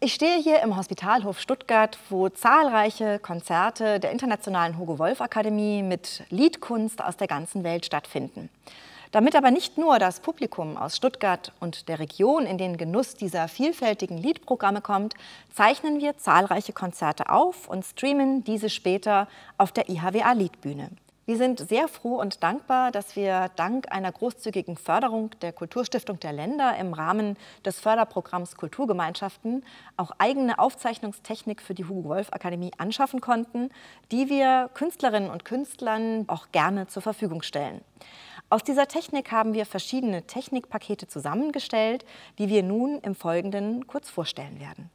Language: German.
Ich stehe hier im Hospitalhof Stuttgart, wo zahlreiche Konzerte der Internationalen Hugo-Wolf-Akademie mit Liedkunst aus der ganzen Welt stattfinden. Damit aber nicht nur das Publikum aus Stuttgart und der Region in den Genuss dieser vielfältigen Liedprogramme kommt, zeichnen wir zahlreiche Konzerte auf und streamen diese später auf der IHWA-Liedbühne. Wir sind sehr froh und dankbar, dass wir dank einer großzügigen Förderung der Kulturstiftung der Länder im Rahmen des Förderprogramms Kulturgemeinschaften auch eigene Aufzeichnungstechnik für die Hugo-Wolf-Akademie anschaffen konnten, die wir Künstlerinnen und Künstlern auch gerne zur Verfügung stellen. Aus dieser Technik haben wir verschiedene Technikpakete zusammengestellt, die wir nun im Folgenden kurz vorstellen werden.